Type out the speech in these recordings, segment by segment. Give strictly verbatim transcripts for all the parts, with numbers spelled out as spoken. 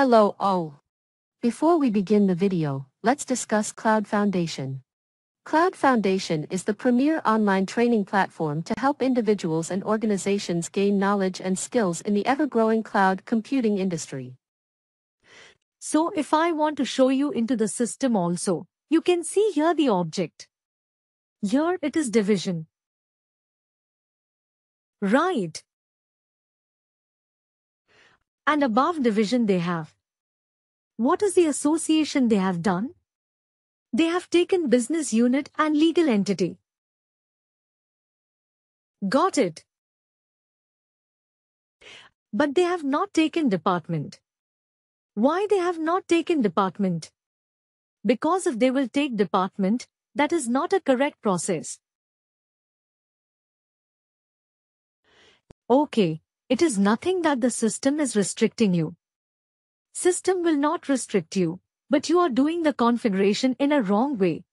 Hello all. Before we begin the video, let's discuss Cloud Foundation. Cloud Foundation is the premier online training platform to help individuals and organizations gain knowledge and skills in the ever-growing cloud computing industry. So if I want to show you into the system also, you can see here the object. Here it is division. Right. And above division they have. What is the association they have done? They have taken business unit and legal entity. Got it. But they have not taken department. Why they have not taken department? Because if they will take department, that is not a correct process. Okay, it is nothing that the system is restricting you. System will not restrict you, but you are doing the configuration in a wrong way.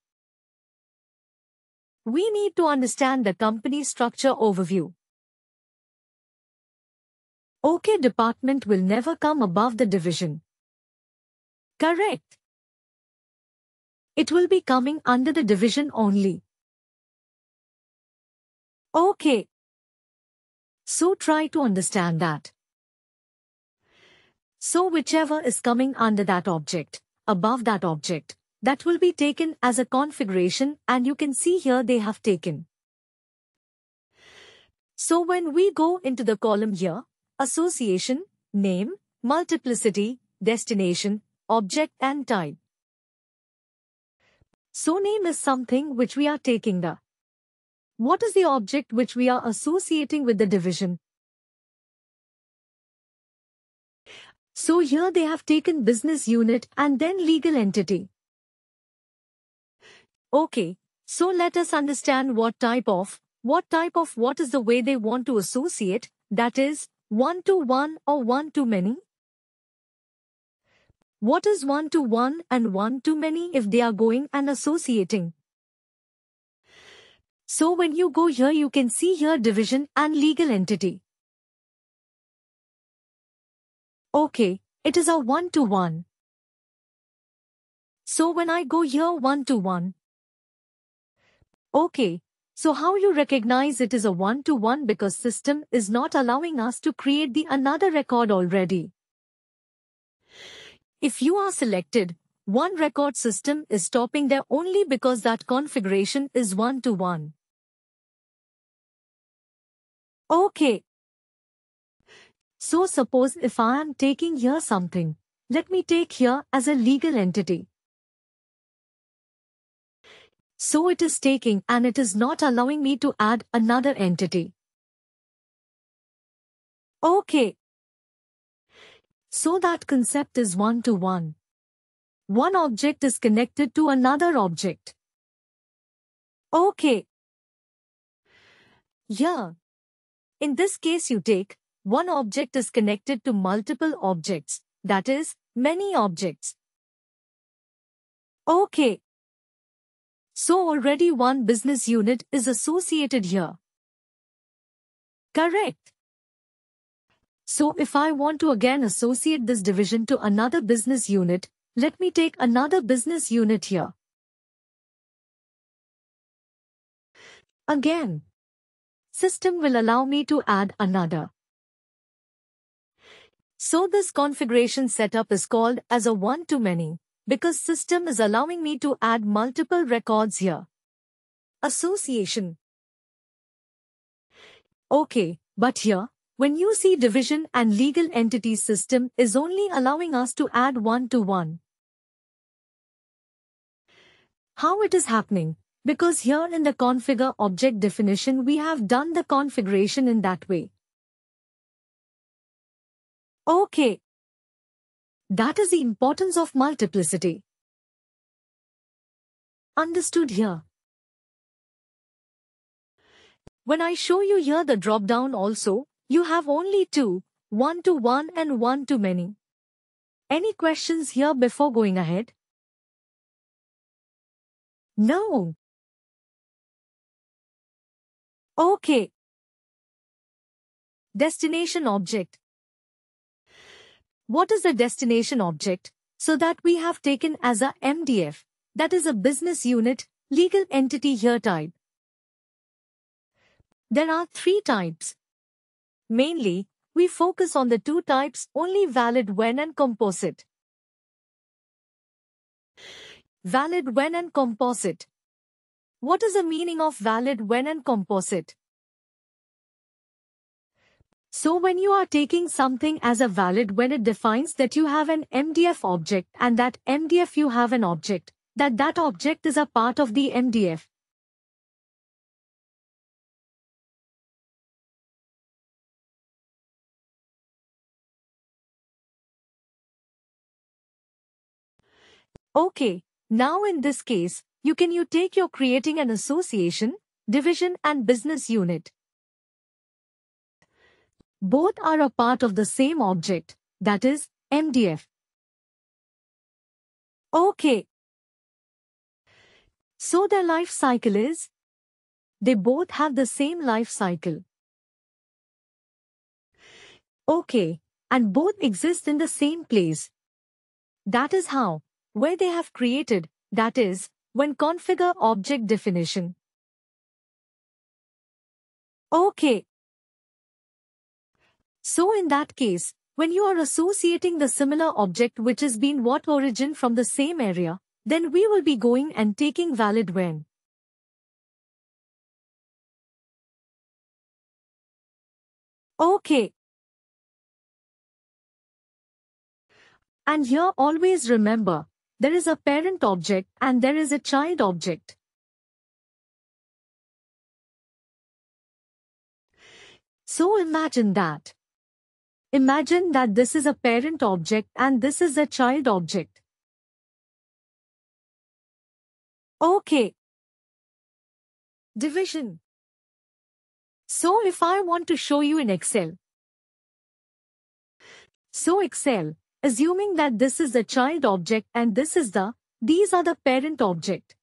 We need to understand the company structure overview. Okay, department will never come above the division. Correct. It will be coming under the division only. Okay. So try to understand that. So whichever is coming under that object, above that object, that will be taken as a configuration, and you can see here they have taken. So when we go into the column here, association, name, multiplicity, destination, object and type. So name is something which we are taking the. What is the object which we are associating with the division? So here they have taken business unit and then legal entity. Okay, so let us understand what type of, what type of what is the way they want to associate, that is, one to one or one to many. What is one to one and one to many if they are going and associating? So when you go here, you can see here division and legal entity. Okay, it is a one to one. So when I go here one to one. Okay, so how you recognize it is a one to one? Because system is not allowing us to create the another record already. If you are selected, one record system is stopping there only because that configuration is one to one. Okay. So suppose if I am taking here something, let me take here as a legal entity. So it is taking and it is not allowing me to add another entity. Okay. So that concept is one to one. One object is connected to another object. Okay. Yeah. In this case you take, one object is connected to multiple objects, that is, many objects. Okay. So already one business unit is associated here. Correct. So if I want to again associate this division to another business unit, let me take another business unit here. Again, system will allow me to add another. So this configuration setup is called as a one-to-many because system is allowing me to add multiple records here. Association. Okay, but here, when you see division and legal entity, system is only allowing us to add one to one. How it is happening? Because here in the configure object definition, we have done the configuration in that way. Okay. That is the importance of multiplicity. Understood here. When I show you here the drop-down also, you have only two, one to one and one to many. Any questions here before going ahead? No. Okay. Destination object. what is the destination object, so that we have taken as a M D F, that is a business unit, legal entity here type. There are three types. Mainly, we focus on the two types only: valid when and composite. Valid when and composite. What is the meaning of valid when and composite? So when you are taking something as a valid when, it defines that you have an M D F object, and that M D F you have an object, that that object is a part of the M D F. Okay, now in this case, you can you take your creating an association, division and business unit. Both are a part of the same object, that is, M D F. Okay. So their life cycle is? They both have the same life cycle. Okay, and both exist in the same place. That is how, where they have created, that is, when configure object definition. Okay. So in that case, when you are associating the similar object which has been what origin from the same area, then we will be going and taking valid when. Okay. And here always remember, there is a parent object and there is a child object. So imagine that. Imagine that this is a parent object and this is a child object. Okay. Division. So if I want to show you in Excel. So Excel, assuming that this is the child object and this is the, these are the parent object.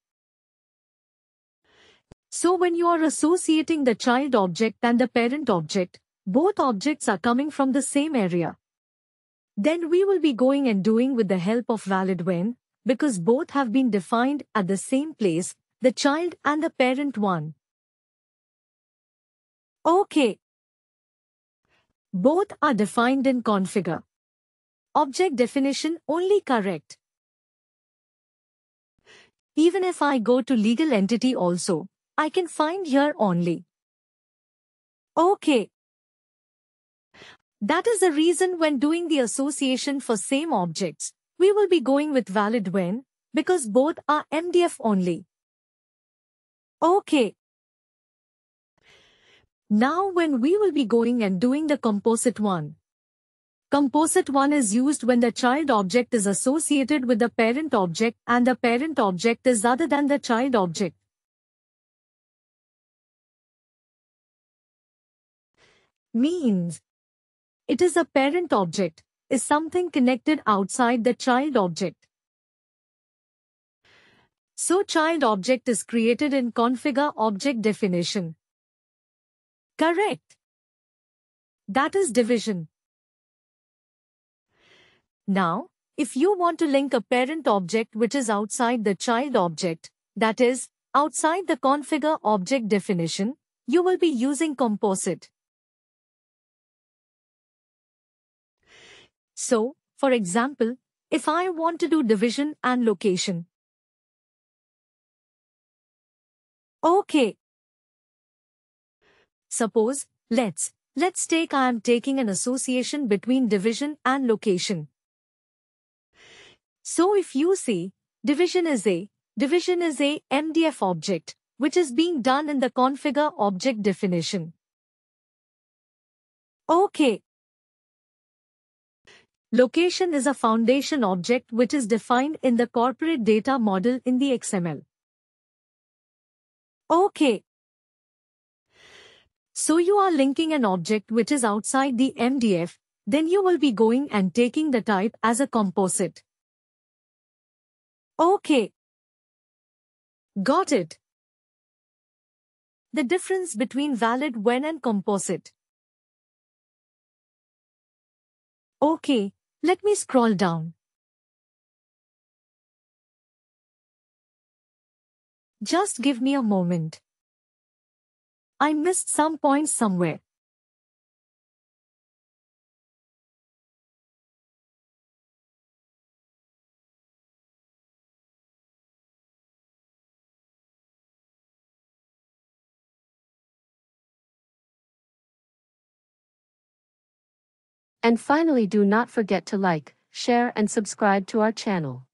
So when you are associating the child object and the parent object, both objects are coming from the same area. Then we will be going and doing with the help of valid when, because both have been defined at the same place, the child and the parent one. Okay. Both are defined in configure object definition only, correct? Even if I go to legal entity also, I can find here only. Okay. That is the reason when doing the association for same objects, we will be going with valid when, because both are M D F only. Okay. Now when we will be going and doing the composite one. Composite one is used when the child object is associated with the parent object and the parent object is other than the child object. Means, it is a parent object, is something connected outside the child object. So child object is created in configure object definition. Correct. That is division. Now, if you want to link a parent object which is outside the child object, that is, outside the configure object definition, you will be using composite. So, for example, if I want to do division and location. Okay. Suppose, let's, let's take I am taking an association between division and location. So if you see, division is a, division is a M D F object, which is being done in the configure object definition. Okay. Location is a foundation object which is defined in the corporate data model in the X M L. Okay. So you are linking an object which is outside the M D F, then you will be going and taking the type as a composite. Okay. Got it. The difference between valid when and composite. Okay. Let me scroll down. Just give me a moment. I missed some points somewhere. And finally, do not forget to like, share and subscribe to our channel.